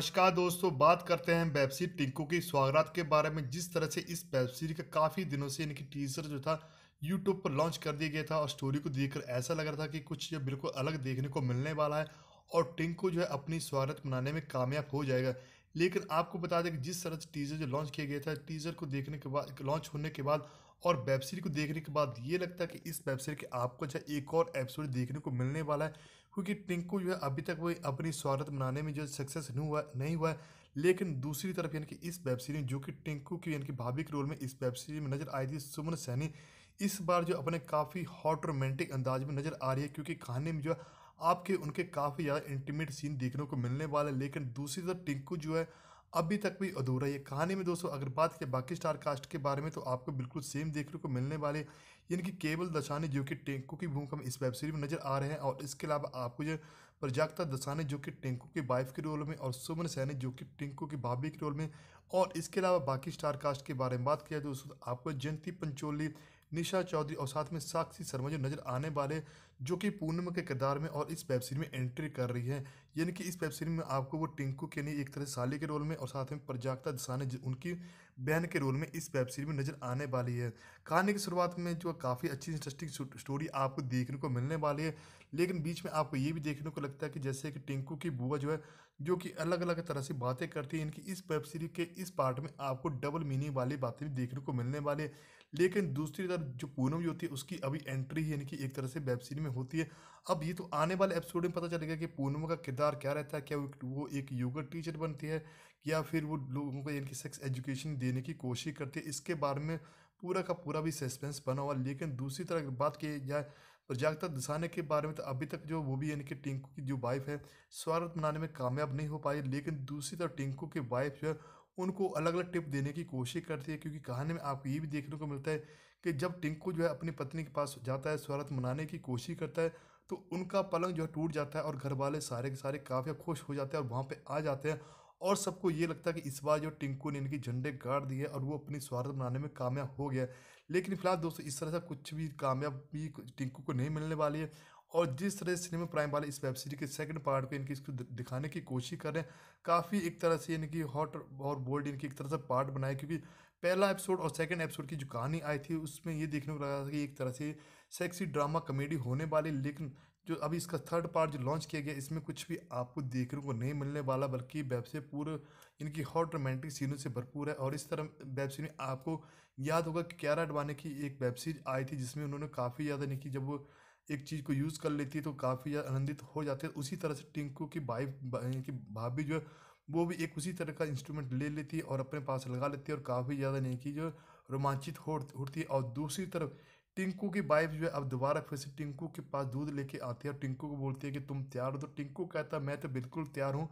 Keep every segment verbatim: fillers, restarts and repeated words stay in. नमस्कार दोस्तों, बात करते हैं वेब सीरीज टिंकू की स्वागत के बारे में। जिस तरह से इस वेब सीरीज का काफ़ी दिनों से इनकी टीजर जो था यूट्यूब पर लॉन्च कर दिया गया था और स्टोरी को देखकर ऐसा लग रहा था कि कुछ जो बिल्कुल अलग देखने को मिलने वाला है और टिंकू जो है अपनी स्वागत बनाने में कामयाब हो जाएगा। लेकिन आपको बता दें कि जिस तरह से टीजर जो लॉन्च किया गया था, टीजर को देखने के बाद, लॉन्च होने के बाद और वेब सीरीज को देखने के बाद ये लगता है कि इस वेब सीरीज के आपको जो एक और एपिसोड देखने को मिलने वाला है, क्योंकि टिंकू जो है अभी तक वो अपनी स्वागत बनाने में जो सक्सेस नहीं हुआ नहीं हुआ है। लेकिन दूसरी तरफ यानी कि इस वेब सीरीज जो कि टिंकू की यानी कि भाभी के रोल में इस वेब सीरीज में नज़र आई थी सुमन सैनी, इस बार जो अपने काफ़ी हॉट रोमांटिक अंदाज में नज़र आ रही है, क्योंकि कहानी में जो आपके उनके काफ़ी ज़्यादा इंटीमेट सीन देखने को मिलने वाला है। लेकिन दूसरी तरफ टिंकू जो है अभी तक भी अधूरा है कहानी में। दोस्तों अगर बात करें बाकी स्टार कास्ट के बारे में तो आपको बिल्कुल सेम देखने को मिलने वाले यानी कि केबल दसाने जो कि टिंकू की भूमिका में इस वेब सीरीज में नज़र आ रहे हैं, और इसके अलावा आपको जो प्रजाक्ता दसाने जो कि टिंकू की वाइफ के रोल में और सुमन सैनी जो कि टिंकू की भाभी के रोल में, और इसके अलावा बाकी स्टार कास्ट के बारे में बात किया तो आपको जयंती पंचोली, निशा चौधरी और साथ में साक्षी शर्मा जो नज़र आने वाले जो कि पूनम के किरदार में और इस वेब सीरीज में एंट्री कर रही है। यानी कि इस वेब सीरीज में आपको वो टिंकू के लिए एक तरह साली के रोल में और साथ में प्रजाक्ता दसाने उनकी बहन के रोल में इस वेब सीरीज में नज़र आने वाली है। कहानी की शुरुआत में जो काफ़ी अच्छी इंटरेस्टिंग स्टोरी आपको देखने को मिलने वाली है, लेकिन बीच में आपको ये भी देखने को लगता है कि जैसे कि टिंकू की बुआ जो है जो कि अलग अलग तरह से बातें करती है, इनकी इस वेब सीरीज के इस पार्ट में आपको डबल मीनिंग वाली बातें भी देखने को मिलने वाली है। लेकिन दूसरी तरफ जो पूनम जो होती है उसकी अभी एंट्री यानी कि एक तरह से वेब सीरीज में होती है। अब ये तो आने वाले एपिसोड में पता चलेगा कि पूनम का किरदार क्या रहता है, क्या वो एक योगा टीचर बनती है या फिर वो लोगों को यानी कि सेक्स एजुकेशन देने की कोशिश करती है, इसके बारे में पूरा का पूरा भी सस्पेंस बना हुआ। लेकिन दूसरी तरफ बात की जाए प्रजाक्ता दसाने के बारे में तो अभी तक जो वो भी यानी कि टिंकू की जो वाइफ है स्वागत मनाने में कामयाब नहीं हो पाई। लेकिन दूसरी तरफ टिंकू की वाइफ जो है उनको अलग अलग टिप देने की कोशिश करती है, क्योंकि कहानी में आपको ये भी देखने को मिलता है कि जब टिंकू जो है अपनी पत्नी के पास जाता है स्वागत मनाने की कोशिश करता है तो उनका पलंग जो है टूट जाता है और घर वाले सारे के सारे काफ़ी खुश हो जाते हैं और वहाँ पर आ जाते हैं और सबको ये लगता है कि इस बार जो टिंकू ने इनकी झंडे गाड़ दिए और वो अपनी स्वागत मनाने में कामयाब हो गया। लेकिन फिलहाल दोस्तों इस तरह से कुछ भी कामयाबी टिंकू को नहीं मिलने वाली है, और जिस तरह से सिनेमा प्राइम वाले इस वेब सीरीज के सेकंड पार्ट पे इनकी इसको दिखाने की कोशिश कर रहे हैं, काफ़ी एक तरह से इनकी हॉट और बोल्ड इनकी एक तरह से पार्ट बनाए, क्योंकि पहला एपिसोड और सेकंड एपिसोड की जो कहानी आई थी उसमें ये देखने को लगा था कि एक तरह से सेक्सी ड्रामा कॉमेडी होने वाली। लेकिन जो अभी इसका थर्ड पार्ट जो लॉन्च किया गया इसमें कुछ भी आपको देखने को नहीं मिलने वाला, बल्कि वेब सीरीज पूरे इनकी हॉट रोमांटिक सीनों से भरपूर है। और इस तरह वेब सीरीज में आपको याद होगा कि क्यारा अडवाणी की एक वेब सीरीज आई थी जिसमें उन्होंने काफ़ी ज़्यादा यानी कि जब वो एक चीज़ को यूज़ कर लेती है तो काफ़ी आनंदित हो जाते हैं। उसी तरह से टिंकू की वाइफ की भाभी जो है वो भी एक उसी तरह का इंस्ट्रूमेंट ले लेती है और अपने पास लगा लेती है और काफ़ी ज़्यादा नहीं कि जो रोमांचित हो उठती है। और दूसरी तरफ टिंकू की वाइफ जो है अब दोबारा फिर से टिंकू के पास दूध लेके आती है और टिंकू को बोलती है कि तुम तैयार हो, तो टिंकू कहता है मैं तो बिल्कुल तैयार हूँ,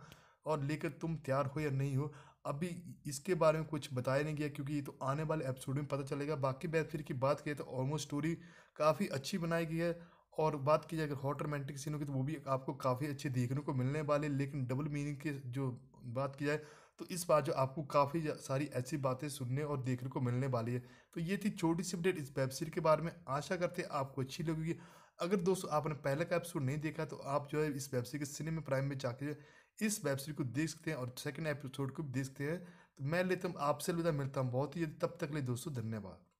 और लेकिन तुम तैयार हो या नहीं हो अभी इसके बारे में कुछ बताया नहीं गया, क्योंकि ये तो आने वाले एपिसोड में पता चलेगा। बाकी वेब सीरीज की बात करें तो ऑलमोस्ट स्टोरी काफ़ी अच्छी बनाई गई है, और बात की जाए अगर हॉट रोमांटिक सीनों की तो वो भी आपको काफ़ी अच्छे देखने को मिलने वाले। लेकिन डबल मीनिंग की जो बात की जाए तो इस बार जो आपको काफ़ी सारी ऐसी बातें सुनने और देखने को मिलने वाली है। तो ये थी छोटी सी अपडेट इस वेब सीरीज के बारे में, आशा करते हैं आपको अच्छी लगेगी। अगर दोस्तों आपने पहले का एपिसोड नहीं देखा तो आप जो है इस वेब सीरीज के सिनेमा प्राइम में जाके इस वेब सीरीज को देख सकते हैं और सेकेंड एपिसोड को भी देख सकते हैं। तो मैं लेता हूँ आपसे विदा, मिलता हूँ बहुत ही, तब तक ले दोस्तों धन्यवाद।